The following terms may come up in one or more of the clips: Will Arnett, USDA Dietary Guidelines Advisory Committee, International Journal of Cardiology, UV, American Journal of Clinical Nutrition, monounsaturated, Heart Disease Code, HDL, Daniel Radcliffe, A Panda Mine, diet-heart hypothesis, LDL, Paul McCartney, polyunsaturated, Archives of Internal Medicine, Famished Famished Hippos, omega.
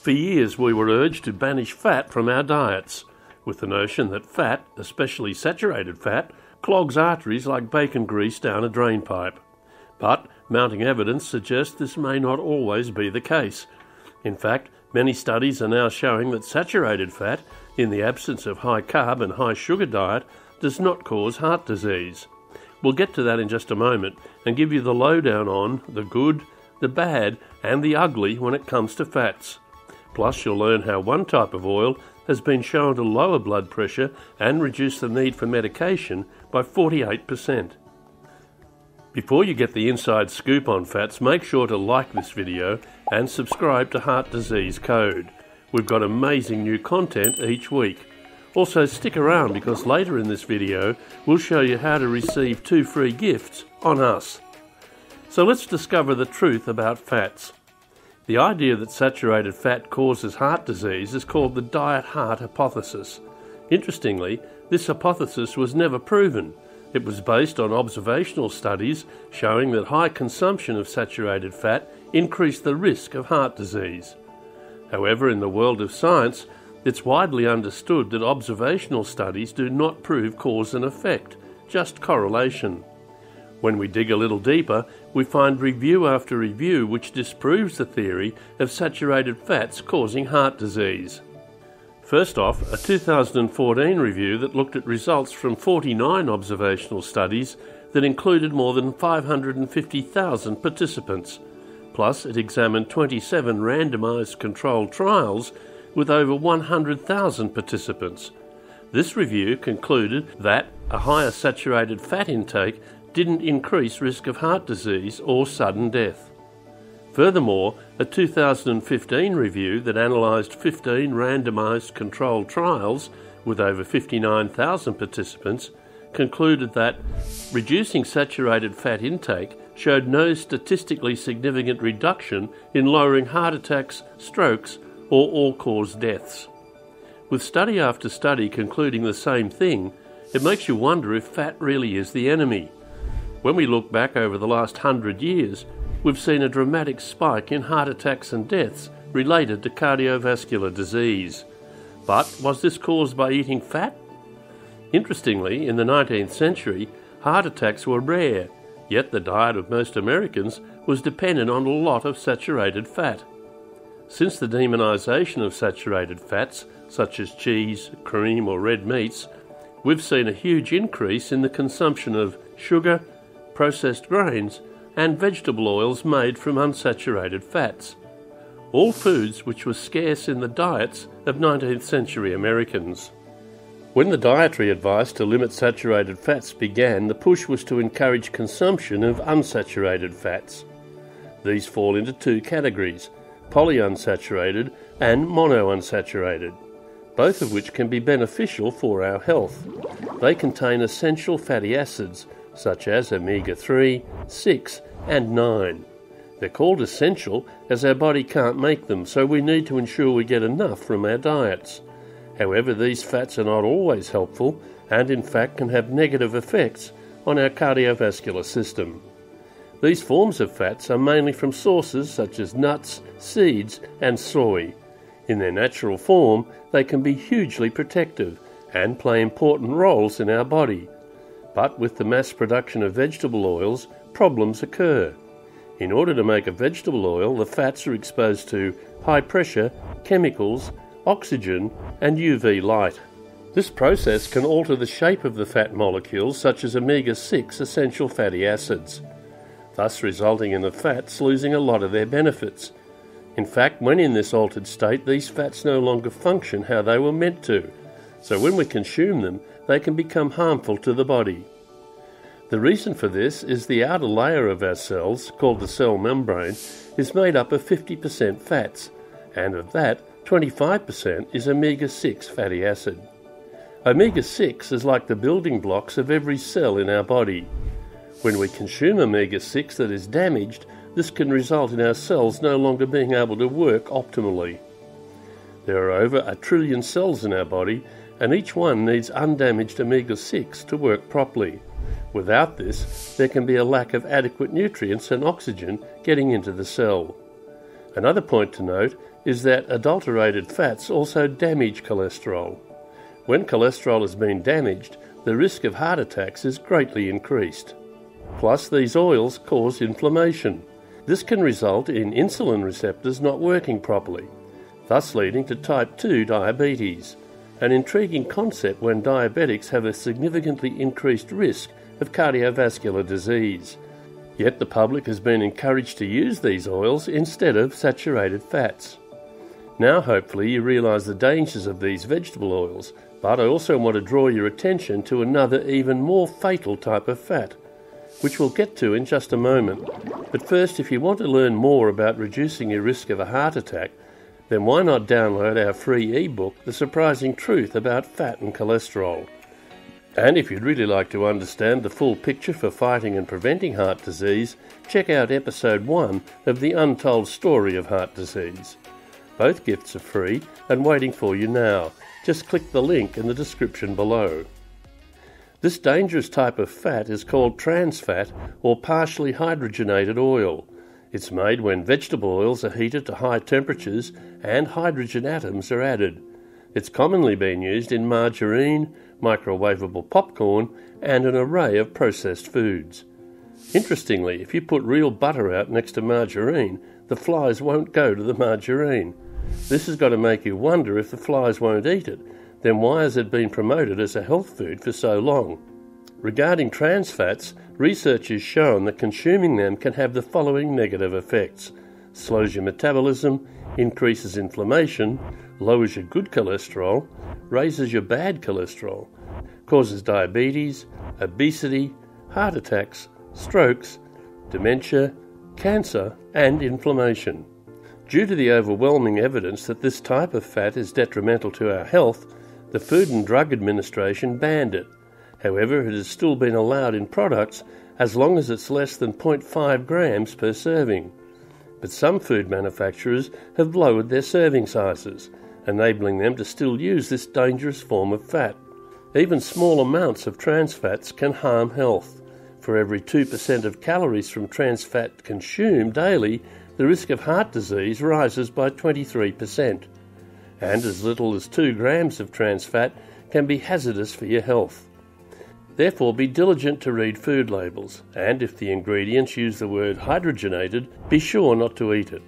For years we were urged to banish fat from our diets, with the notion that fat, especially saturated fat, clogs arteries like bacon grease down a drainpipe. But mounting evidence suggests this may not always be the case. In fact, many studies are now showing that saturated fat, in the absence of high carb and high sugar diet, does not cause heart disease. We'll get to that in just a moment and give you the lowdown on the good, the bad and the ugly when it comes to fats. Plus, you'll learn how one type of oil has been shown to lower blood pressure and reduce the need for medication by 48%. Before you get the inside scoop on fats, make sure to like this video and subscribe to Heart Disease Code. We've got amazing new content each week. Also stick around, because later in this video we'll show you how to receive 2 free gifts on us. So let's discover the truth about fats. The idea that saturated fat causes heart disease is called the diet heart hypothesis. Interestingly, this hypothesis was never proven. It was based on observational studies showing that high consumption of saturated fat increased the risk of heart disease. However, in the world of science, it's widely understood that observational studies do not prove cause and effect, just correlation. When we dig a little deeper, we find review after review which disproves the theory of saturated fats causing heart disease. First off, a 2014 review that looked at results from 49 observational studies that included more than 550,000 participants. Plus, it examined 27 randomised controlled trials with over 100,000 participants. This review concluded that a higher saturated fat intake didn't increase risk of heart disease or sudden death. Furthermore, a 2015 review that analysed 15 randomised controlled trials with over 59,000 participants concluded that reducing saturated fat intake showed no statistically significant reduction in lowering heart attacks, strokes or all-cause deaths. With study after study concluding the same thing, it makes you wonder if fat really is the enemy. When we look back over the last 100 years, we've seen a dramatic spike in heart attacks and deaths related to cardiovascular disease. But was this caused by eating fat? Interestingly, in the 19th century, heart attacks were rare, yet the diet of most Americans was dependent on a lot of saturated fat. Since the demonisation of saturated fats, such as cheese, cream or red meats, we've seen a huge increase in the consumption of sugar, processed grains and vegetable oils made from unsaturated fats, all foods which were scarce in the diets of 19th century Americans. When the dietary advice to limit saturated fats began, the push was to encourage consumption of unsaturated fats. These fall into 2 categories, polyunsaturated and monounsaturated, both of which can be beneficial for our health. They contain essential fatty acids such as omega-3, 6 and 9. They're called essential as our body can't make them, so we need to ensure we get enough from our diets. However, these fats are not always helpful and in fact can have negative effects on our cardiovascular system. These forms of fats are mainly from sources such as nuts, seeds and soy. In their natural form, they can be hugely protective and play important roles in our body. But with the mass production of vegetable oils, problems occur. In order to make a vegetable oil, the fats are exposed to high pressure, chemicals, oxygen and UV light. This process can alter the shape of the fat molecules such as omega-6 essential fatty acids, thus resulting in the fats losing a lot of their benefits. In fact, when in this altered state, these fats no longer function how they were meant to, so when we consume them, they can become harmful to the body. The reason for this is the outer layer of our cells, called the cell membrane, is made up of 50% fats, and of that, 25% is omega-6 fatty acid. Omega-6 is like the building blocks of every cell in our body. When we consume omega-6 that is damaged, this can result in our cells no longer being able to work optimally. There are over 1 trillion cells in our body, and each one needs undamaged omega-6 to work properly. Without this, there can be a lack of adequate nutrients and oxygen getting into the cell. Another point to note is that adulterated fats also damage cholesterol. When cholesterol has been damaged, the risk of heart attacks is greatly increased. Plus, these oils cause inflammation. This can result in insulin receptors not working properly, thus leading to type 2 diabetes, an intriguing concept when diabetics have a significantly increased risk of cardiovascular disease. Yet the public has been encouraged to use these oils instead of saturated fats. Now hopefully you realise the dangers of these vegetable oils, but I also want to draw your attention to another even more fatal type of fat, which we'll get to in just a moment. But first, if you want to learn more about reducing your risk of a heart attack, then why not download our free ebook, The Surprising Truth About Fat and Cholesterol. And if you'd really like to understand the full picture for fighting and preventing heart disease, check out episode 1 of The Untold Story of Heart Disease. Both gifts are free and waiting for you now. Just click the link in the description below. This dangerous type of fat is called trans fat, or partially hydrogenated oil. It's made when vegetable oils are heated to high temperatures and hydrogen atoms are added. It's commonly been used in margarine, microwavable popcorn, and an array of processed foods. Interestingly, if you put real butter out next to margarine, the flies won't go to the margarine. This has got to make you wonder, if the flies won't eat it, then why has it been promoted as a health food for so long? Regarding trans fats, research has shown that consuming them can have the following negative effects. Slows your metabolism, increases inflammation, lowers your good cholesterol, raises your bad cholesterol, causes diabetes, obesity, heart attacks, strokes, dementia, cancer, and inflammation. Due to the overwhelming evidence that this type of fat is detrimental to our health, the Food and Drug Administration banned it. However, it has still been allowed in products as long as it's less than 0.5 grams per serving. But some food manufacturers have lowered their serving sizes, enabling them to still use this dangerous form of fat. Even small amounts of trans fats can harm health. For every 2% of calories from trans fat consumed daily, the risk of heart disease rises by 23%. And as little as 2 grams of trans fat can be hazardous for your health. Therefore, be diligent to read food labels, and if the ingredients use the word hydrogenated, be sure not to eat it.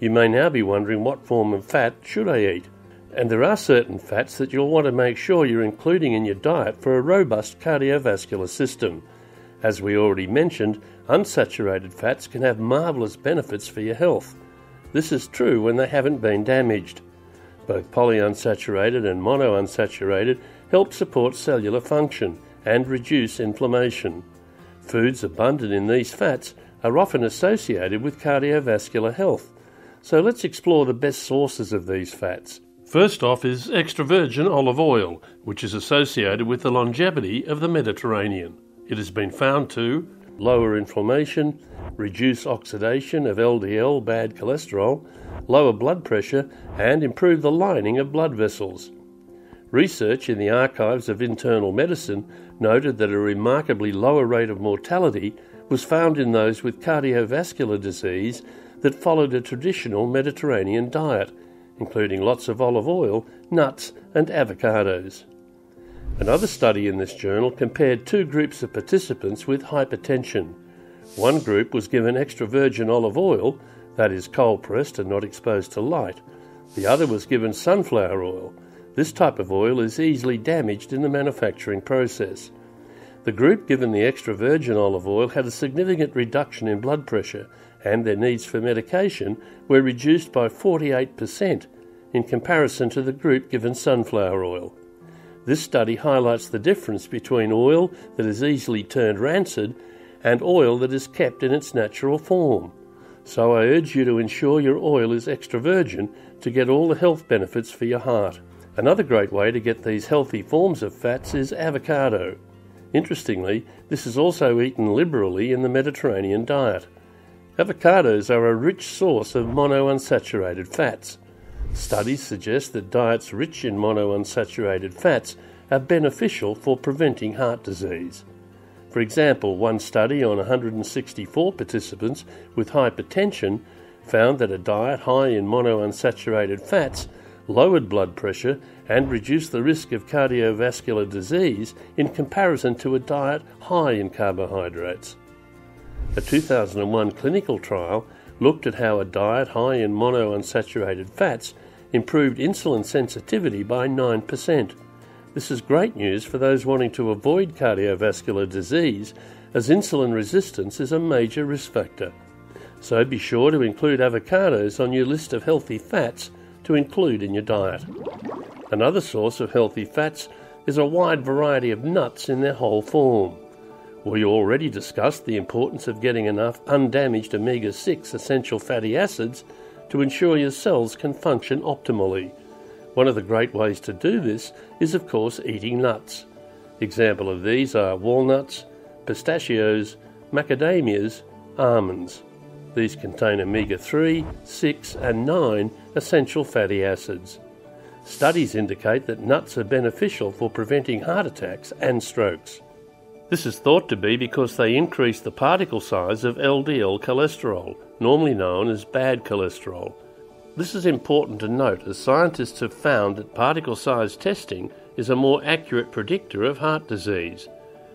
You may now be wondering, what form of fat should I eat? And there are certain fats that you'll want to make sure you're including in your diet for a robust cardiovascular system. As we already mentioned, unsaturated fats can have marvellous benefits for your health. This is true when they haven't been damaged. Both polyunsaturated and monounsaturated help support cellular function and reduce inflammation. Foods abundant in these fats are often associated with cardiovascular health. So let's explore the best sources of these fats. First off is extra virgin olive oil, which is associated with the longevity of the Mediterranean. It has been found to lower inflammation, reduce oxidation of LDL bad cholesterol, lower blood pressure, and improve the lining of blood vessels. Research in the Archives of Internal Medicine noted that a remarkably lower rate of mortality was found in those with cardiovascular disease that followed a traditional Mediterranean diet, including lots of olive oil, nuts, and avocados. Another study in this journal compared two groups of participants with hypertension. One group was given extra virgin olive oil, that is cold-pressed and not exposed to light. The other was given sunflower oil. This type of oil is easily damaged in the manufacturing process. The group given the extra virgin olive oil had a significant reduction in blood pressure, and their needs for medication were reduced by 48% in comparison to the group given sunflower oil. This study highlights the difference between oil that is easily turned rancid and oil that is kept in its natural form. So I urge you to ensure your oil is extra virgin to get all the health benefits for your heart. Another great way to get these healthy forms of fats is avocado. Interestingly, this is also eaten liberally in the Mediterranean diet. Avocados are a rich source of monounsaturated fats. Studies suggest that diets rich in monounsaturated fats are beneficial for preventing heart disease. For example, one study on 164 participants with hypertension found that a diet high in monounsaturated fats lowered blood pressure and reduced the risk of cardiovascular disease in comparison to a diet high in carbohydrates. A 2001 clinical trial looked at how a diet high in monounsaturated fats improved insulin sensitivity by 9%. This is great news for those wanting to avoid cardiovascular disease, as insulin resistance is a major risk factor. So be sure to include avocados on your list of healthy fats to include in your diet. Another source of healthy fats is a wide variety of nuts in their whole form. We already discussed the importance of getting enough undamaged omega-6 essential fatty acids to ensure your cells can function optimally. One of the great ways to do this is, of course, eating nuts. Example of these are walnuts, pistachios, macadamias, almonds. These contain omega-3, 6 and 9 essential fatty acids. Studies indicate that nuts are beneficial for preventing heart attacks and strokes. This is thought to be because they increase the particle size of LDL cholesterol, normally known as bad cholesterol. This is important to note, as scientists have found that particle size testing is a more accurate predictor of heart disease.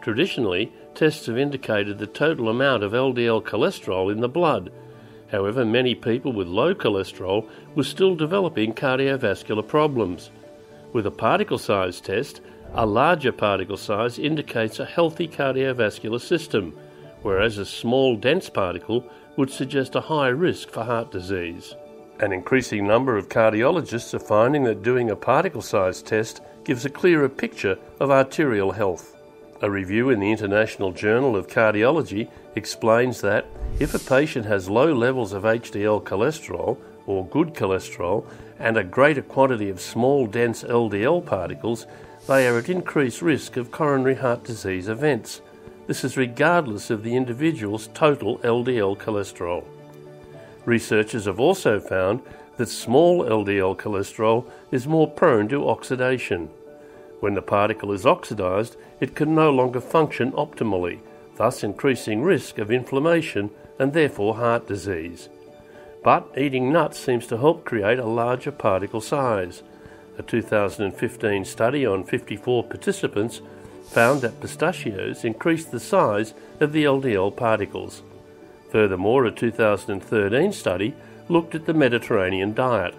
Traditionally, tests have indicated the total amount of LDL cholesterol in the blood. However, many people with low cholesterol were still developing cardiovascular problems. With a particle size test, a larger particle size indicates a healthy cardiovascular system, whereas a small, dense particle would suggest a high risk for heart disease. An increasing number of cardiologists are finding that doing a particle size test gives a clearer picture of arterial health. A review in the International Journal of Cardiology explains that if a patient has low levels of HDL cholesterol or good cholesterol and a greater quantity of small, dense LDL particles, they are at increased risk of coronary heart disease events. This is regardless of the individual's total LDL cholesterol. Researchers have also found that small LDL cholesterol is more prone to oxidation. When the particle is oxidized, it can no longer function optimally, thus increasing risk of inflammation and therefore heart disease. But eating nuts seems to help create a larger particle size. A 2015 study on 54 participants found that pistachios increased the size of the LDL particles. Furthermore, a 2013 study looked at the Mediterranean diet.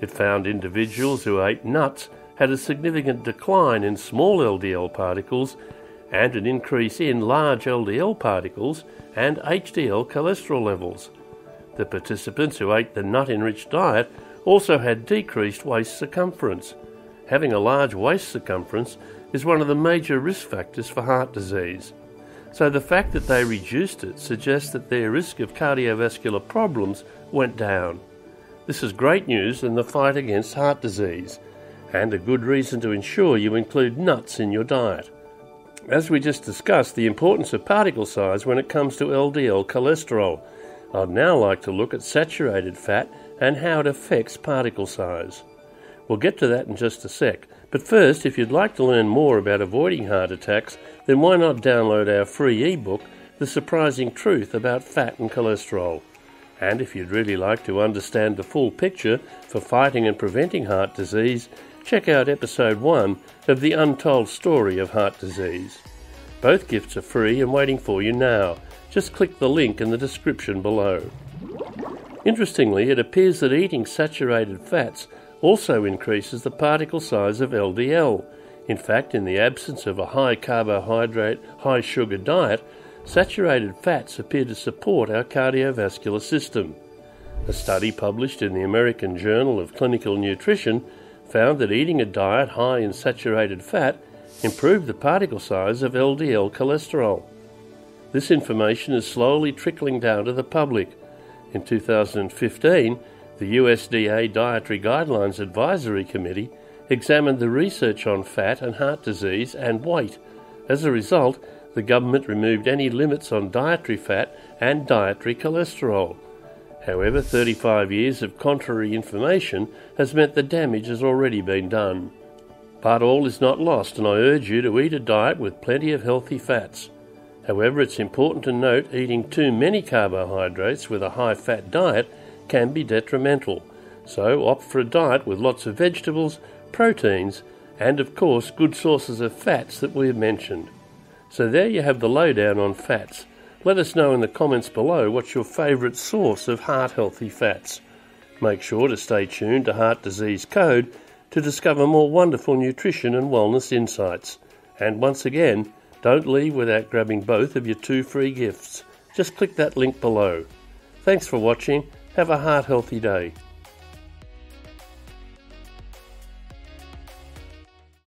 It found individuals who ate nuts had a significant decline in small LDL particles and an increase in large LDL particles and HDL cholesterol levels. The participants who ate the nut-enriched diet also had decreased waist circumference. Having a large waist circumference is one of the major risk factors for heart disease. So the fact that they reduced it suggests that their risk of cardiovascular problems went down. This is great news in the fight against heart disease, and a good reason to ensure you include nuts in your diet. As we just discussed the importance of particle size when it comes to LDL cholesterol, I'd now like to look at saturated fat and how it affects particle size. We'll get to that in just a sec, but first, if you'd like to learn more about avoiding heart attacks, then why not download our free ebook, The Surprising Truth About Fat and Cholesterol. And if you'd really like to understand the full picture for fighting and preventing heart disease, check out episode 1 of The Untold Story of Heart Disease. Both gifts are free and waiting for you now. Just click the link in the description below. Interestingly, it appears that eating saturated fats also increases the particle size of LDL. In fact, in the absence of a high carbohydrate, high sugar diet, saturated fats appear to support our cardiovascular system. A study published in the American Journal of Clinical Nutrition found that eating a diet high in saturated fat improved the particle size of LDL cholesterol. This information is slowly trickling down to the public. In 2015, the USDA Dietary Guidelines Advisory Committee examined the research on fat and heart disease and weight. As a result, the government removed any limits on dietary fat and dietary cholesterol. However, 35 years of contrary information has meant the damage has already been done. But all is not lost, and I urge you to eat a diet with plenty of healthy fats. However, it's important to note eating too many carbohydrates with a high-fat diet can be detrimental, so opt for a diet with lots of vegetables, proteins, and of course good sources of fats that we have mentioned. So there you have the lowdown on fats. Let us know in the comments below what's your favourite source of heart-healthy fats. Make sure to stay tuned to Heart Disease Code to discover more wonderful nutrition and wellness insights. And once again, don't leave without grabbing both of your 2 free gifts. Just click that link below. Thanks for watching. Have a heart-healthy day.